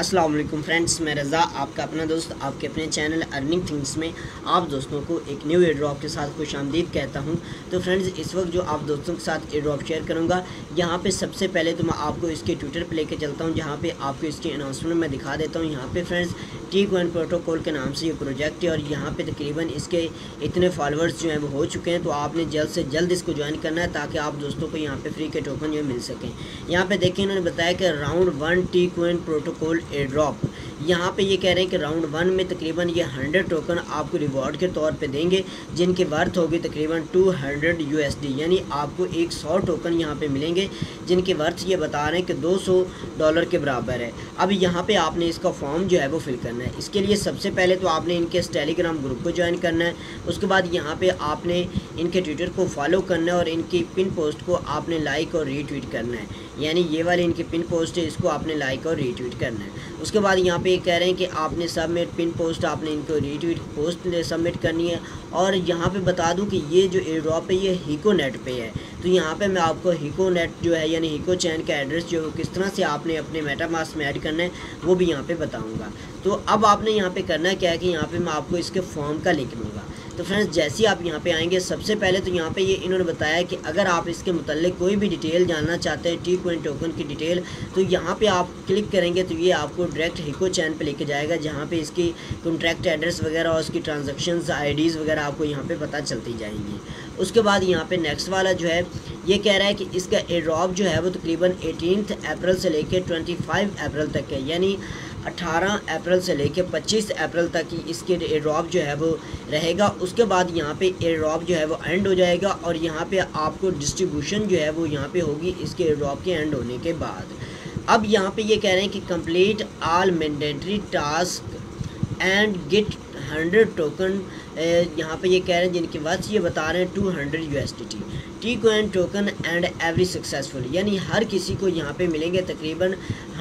अस्सलाम वालेकुम फ्रेंड्स, मैं रज़ा आपका अपना दोस्त आपके अपने चैनल अर्निंग थिंग्स में आप दोस्तों को एक न्यू एयरड्रॉप के साथ खुशामदीद कहता हूं। तो फ्रेंड्स, इस वक्त जो आप दोस्तों के साथ एयरड्रॉप शेयर करूंगा, यहां पे सबसे पहले तो मैं आपको इसके ट्विटर पे लेके चलता हूं, जहां पे आपको इसकी अनाउंसमेंट मैं दिखा देता हूँ। यहाँ पर फ्रेंड्स TCoin प्रोटोकॉल के नाम से ये प्रोजेक्ट है और यहाँ पर तकरीबन इसके इतने फॉलोअर्स जो हैं वो हो चुके हैं। तो आपने जल्द से जल्द इसको ज्वाइन करना है ताकि आप दोस्तों को यहाँ पर फ्री के टोकन जो मिल सकें। यहाँ पर देखिए, इन्होंने बताया कि राउंड 1 TCoin प्रोटोकॉल एयरड्रॉप, यहाँ पे ये कह रहे हैं कि राउंड 1 में तकरीबन ये 100 टोकन आपको रिवॉर्ड के तौर पे देंगे, जिनकी वर्थ होगी तकरीबन 200 USD, यानी आपको 100 टोकन यहाँ पे मिलेंगे, जिनकी वर्थ ये बता रहे हैं कि $200 के बराबर है। अब यहाँ पे आपने इसका फॉर्म जो है वो फिल करना है। इसके लिए सबसे पहले तो आपने इनके इस टेलीग्राम ग्रुप को ज्वाइन करना है, उसके बाद यहाँ पर आपने इनके ट्विटर को फॉलो करना है और इनकी पिन पोस्ट को आपने लाइक और रीट्वीट करना है, यानी ये वाली इनकी पिन पोस्ट है, इसको आपने लाइक और रीट्वीट करना है। उसके बाद यहाँ पे कह रहे हैं कि आपने सबमिट पिन पोस्ट, आपने इनको रीट्वीट पोस्ट सबमिट करनी है। और यहाँ पे बता दूं कि ये जो एयरड्रॉप है ये हेको नेट पे है। तो यहाँ पे मैं आपको हेको नेट जो है यानी हेको चैन का एड्रेस जो है किस तरह से आपने अपने मेटामास्क में ऐड करना है वो भी यहाँ पर बताऊँगा। तो अब आपने यहाँ पर करना क्या है कि यहाँ पर मैं आपको इसके फॉर्म का लिंक दूँगा। तो फ्रेंड्स, जैसे ही आप यहाँ पे आएंगे, सबसे पहले तो यहाँ पे ये इन्होंने बताया कि अगर आप इसके मुताल्लिक़ कोई भी डिटेल जानना चाहते हैं TCoin टोकन की डिटेल, तो यहाँ पे आप क्लिक करेंगे तो ये आपको डायरेक्ट हेको चैन पे लेके जाएगा, जहाँ पे इसकी कॉन्ट्रैक्ट एड्रेस वगैरह और उसकी ट्रांजैक्शंस IDs वगैरह आपको यहाँ पर पता चलती जाएंगी। उसके बाद यहाँ पे नेक्स्ट वाला जो है ये कह रहा है कि इसका एयरड्रॉप जो है वो तकरीबन 18 अप्रैल से लेकर 25 अप्रैल तक है, यानी 18 अप्रैल से लेके 25 अप्रैल तक ही इसके एयरड्रॉप जो है वो रहेगा। उसके बाद यहाँ पे एयरड्रॉप जो है वो एंड हो जाएगा और यहाँ पे आपको डिस्ट्रीब्यूशन जो है वो यहाँ पे होगी इसके एयरड्रॉप के एंड होने के बाद। अब यहाँ पे ये कह रहे हैं कि complete all mandatory task and get 100 token, यहाँ पे ये कह रहे हैं जिनके वर्थ ये बता रहे हैं 200 USDT TCoin token and every successful, यानी हर किसी को यहाँ पे मिलेंगे तकरीबन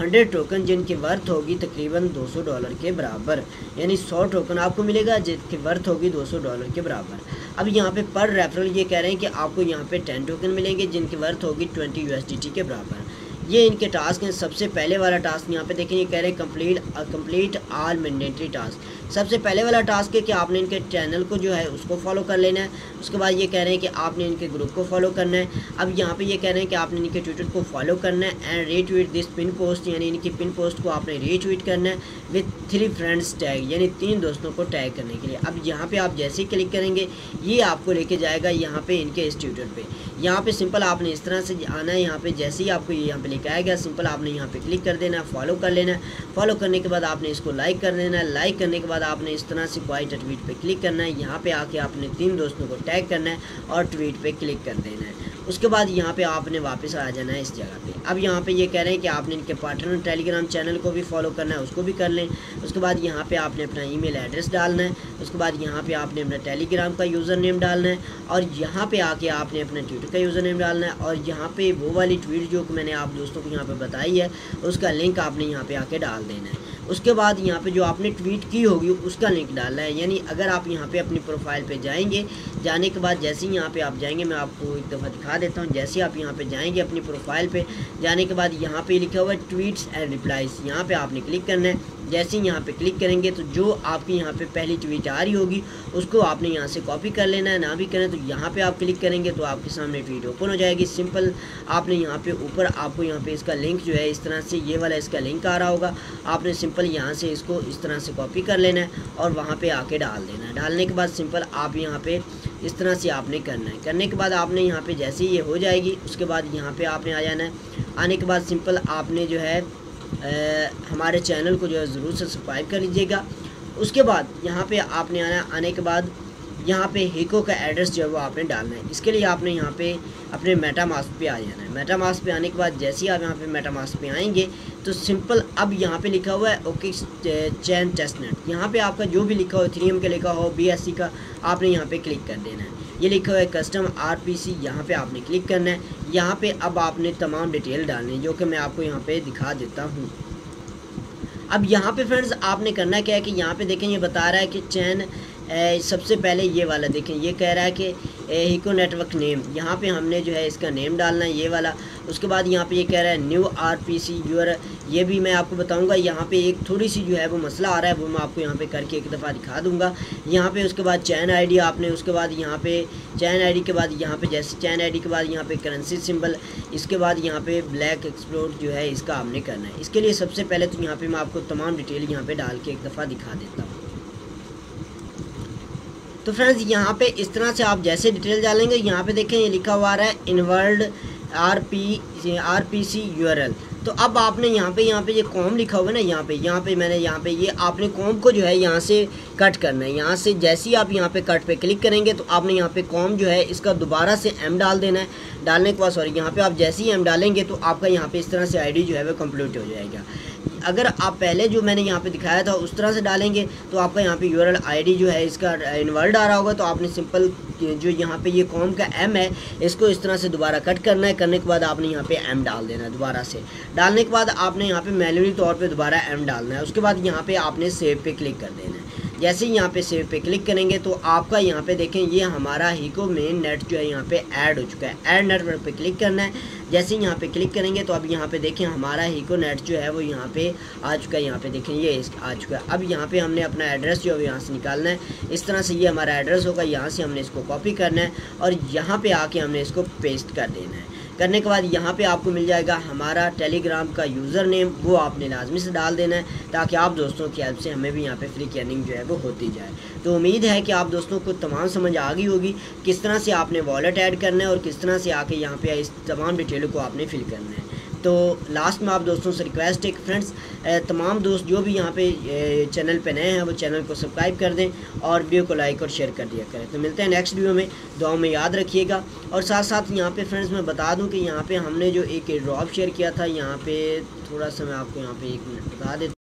100 टोकन, जिनकी वर्थ होगी तकरीबन $200 के बराबर, यानी 100 टोकन आपको मिलेगा जिनकी वर्थ होगी $200 के बराबर। अब यहाँ पर रेफरल ये कह रहे हैं कि आपको यहाँ पे 10 टोकन मिलेंगे जिनकी वर्थ होगी 20 USDT के बराबर। ये इनके टास्क हैं। सबसे पहले वाला टास्क यहाँ पे देखें, ये कह रहे हैं कंप्लीट ऑल मैंडेटरी टास्क। सबसे पहले वाला टास्क है कि आपने इनके चैनल को जो है उसको फॉलो कर लेना है। उसके बाद ये कह रहे हैं कि आपने इनके ग्रुप को फॉलो करना है। अब यहाँ पे ये कह रहे हैं कि आपने इनके ट्विटर को फॉलो करना है and retweet this pin post, यानी इनकी पिन पोस्ट को आपने रीट्वीट करना है विथ 3 फ्रेंड्स टैग, यानी 3 दोस्तों को टैग करने के लिए। अब यहाँ पर आप जैसे ही क्लिक करेंगे ये आपको लेके जाएगा यहाँ पर इनके इस ट्विटर पर। यहाँ पर सिंपल आपने इस तरह से आना है, यहाँ पर जैसे ही आपको यहाँ पर लिखा गया सिंपल आपने यहाँ पे क्लिक कर देना है, फॉलो कर लेना है। फॉलो करने के बाद आपने इसको लाइक कर देना है। लाइक करने के बाद आपने इस तरह से बाइट ट्वीट पे क्लिक करना है। यहाँ पे आके आपने 3 दोस्तों को टैग करना है और ट्वीट पे क्लिक कर देना है। उसके बाद यहाँ पे आपने वापस आ जाना है इस जगह पे। अब यहाँ पे ये कह रहे हैं कि आपने इनके पार्टनर टेलीग्राम चैनल को भी फॉलो करना है, उसको भी कर लें। उसके बाद यहाँ पे आपने अपना ईमेल एड्रेस डालना है। उसके बाद यहाँ पे आपने अपना टेलीग्राम का यूज़र नेम डालना है और यहाँ पे आके आपने अपना ट्विटर का यूज़र नेम डालना है। और यहाँ पर वो वाली ट्वीट जो मैंने आप दोस्तों को यहाँ पर बताई है उसका लिंक आपने यहाँ पर आके डाल देना है। उसके बाद यहाँ पे जो आपने ट्वीट की होगी उसका लिंक डालना है, यानी अगर आप यहाँ पे अपनी प्रोफाइल पे जाएंगे, जाने के बाद जैसे ही यहाँ पे आप जाएंगे, मैं आपको एक दफ़ा दिखा देता हूँ। जैसे आप यहाँ पे जाएंगे अपनी प्रोफाइल पे, जाने के बाद यहाँ पे लिखा हुआ है ट्वीट्स एंड रिप्लाइज, यहाँ पे आपने क्लिक करना है। जैसे ही यहाँ पे क्लिक करेंगे तो जो आपकी यहाँ पे पहली ट्वीट आ रही होगी उसको आपने यहाँ से कॉपी कर लेना है। ना भी करें तो यहाँ पे आप क्लिक करेंगे तो आपके सामने ट्वीट ओपन हो जाएगी। सिंपल आपने यहाँ पे ऊपर आपको यहाँ पे इसका लिंक जो है इस तरह से ये वाला इसका लिंक आ रहा होगा, आपने सिंपल यहाँ से इसको इस तरह से कॉपी कर लेना है और वहाँ पे आके डाल देना है। डालने के बाद सिंपल आप यहाँ पे इस तरह से आपने करना है। करने के बाद आपने यहाँ पे जैसे ही ये हो जाएगी उसके बाद यहाँ पे आपने आ जाना है। आने के बाद सिंपल आपने जो है हमारे चैनल को जो है ज़रूर सब्सक्राइब कर लीजिएगा। उसके बाद यहाँ पे आपने आना है। आने के बाद यहाँ पे हेको का एड्रेस जो है वो आपने डालना है। इसके लिए आपने यहाँ पे अपने मेटामास्क पे आ जाना है। मेटामास्क पे आने के बाद जैसे ही आप यहाँ पे मेटामास्क पे आएंगे तो सिंपल अब यहाँ पे लिखा हुआ है ओके चैन टेस्टनेट, यहाँ पे आपका जो भी लिखा हो 3M का लिखा हो BSC का, आपने यहाँ पे क्लिक कर देना है। ये लिखा हुआ है कस्टम RPC, यहाँ पे आपने क्लिक करना है। यहाँ पे अब आपने तमाम डिटेल डालनी है जो कि मैं आपको यहाँ पे दिखा देता हूँ। अब यहाँ पे फ्रेंड्स आपने करना क्या है कि यहाँ पे देखें ये बता रहा है कि चैन सबसे पहले ये वाला देखें, ये कह रहा है कि हेको नेटवर्क नेम, यहाँ पे हमने जो है इसका नेम डालना है ये वाला। उसके बाद यहाँ पे ये कह रहा है न्यू आरपीसी यूर, ये भी मैं आपको बताऊंगा। यहाँ पे एक थोड़ी सी जो है वो मसला आ रहा है, वो मैं आपको यहाँ पे करके एक दफ़ा दिखा दूंगा। यहाँ पे उसके बाद चैन आईडी आपने, उसके बाद यहाँ पे चैन आईडी के बाद यहाँ पे जैसे चैन आईडी के बाद यहाँ पे करेंसी सिंबल, इसके बाद यहाँ पे ब्लैक एक्सप्लोर जो है इसका आपने करना है। इसके लिए सबसे पहले तो यहाँ पे मैं आपको तमाम डिटेल यहाँ पे डाल के एक दफ़ा दिखा देता हूँ। तो फ्रेंड्स यहाँ पे इस तरह से आप जैसे डिटेल डालेंगे, यहाँ पे देखें ये लिखा हुआ आ रहा है इनवर्ड आरपीसी यूआरएल। तो अब आपने यहाँ पे ये कॉम लिखा हुआ है ना, यहाँ पे ये आपने कॉम को जो है यहाँ से कट करना है। यहाँ से जैसे ही आप यहाँ पे कट पे क्लिक करेंगे तो आपने यहाँ पे कॉम जो है इसका दोबारा से एम डाल देना है। डालने के बाद यहाँ पे आप जैसे ही एम डालेंगे तो आपका यहाँ पे इस तरह से आईडी जो है वो कंप्लीट हो जाएगा। अगर आप पहले जो मैंने यहाँ पे दिखाया था उस तरह से डालेंगे तो आपका यहाँ पे यूआरएल आईडी जो है इसका इनवर्ट आ रहा होगा। तो आपने सिंपल जो यहाँ पे ये कॉम का एम है इसको इस तरह से दोबारा कट करना है। करने के बाद आपने यहाँ पे एम डाल देना है, दोबारा से डालने के बाद आपने यहाँ पे मैन्युअली तौर पे दोबारा एम डालना है। उसके बाद यहाँ पे आपने सेव पे क्लिक कर देना है। जैसे ही यहाँ पे सेव पे क्लिक करेंगे तो आपका यहाँ पे देखें ये हमारा हेको मेन नेट जो है यहाँ पे ऐड हो चुका है। ऐड नेटवर्क पे क्लिक करना है। जैसे यहाँ पे क्लिक करेंगे तो अब यहाँ पे देखें हमारा हेको नेट जो है वो यहाँ पे आ चुका है। यहाँ पे देखें ये आ चुका है। अब यहाँ पे हमने अपना एड्रेस जो है यहाँ से निकालना है। इस तरह से ये हमारा एड्रेस होगा। यहाँ से हमने इसको कॉपी करना है और यहाँ पे आके हमने इसको पेस्ट कर देना है। करने के बाद यहाँ पे आपको मिल जाएगा हमारा टेलीग्राम का यूज़र नेम, वो आपने लाजमी से डाल देना है ताकि आप दोस्तों की हेल्प से हमें भी यहाँ पे फ्री अर्निंग जो है वो होती जाए। तो उम्मीद है कि आप दोस्तों को तमाम समझ आ गई होगी किस तरह से आपने वॉलेट ऐड करना है और किस तरह से आके यहाँ पे इस तमाम डिटेलों को आपने फिल करना है। तो लास्ट में आप दोस्तों से रिक्वेस्ट है कि फ्रेंड्स तमाम दोस्त जो भी यहाँ पे चैनल पे नए हैं वो चैनल को सब्सक्राइब कर दें और वीडियो को लाइक और शेयर कर दिया करें। तो मिलते हैं नेक्स्ट वीडियो में, दुआओं में याद रखिएगा। और साथ साथ यहाँ पे फ्रेंड्स मैं बता दूं कि यहाँ पे हमने जो एक ड्रॉप शेयर किया था, यहाँ पे थोड़ा सा मैं आपको यहाँ पर एक मिनट बता देता हूँ।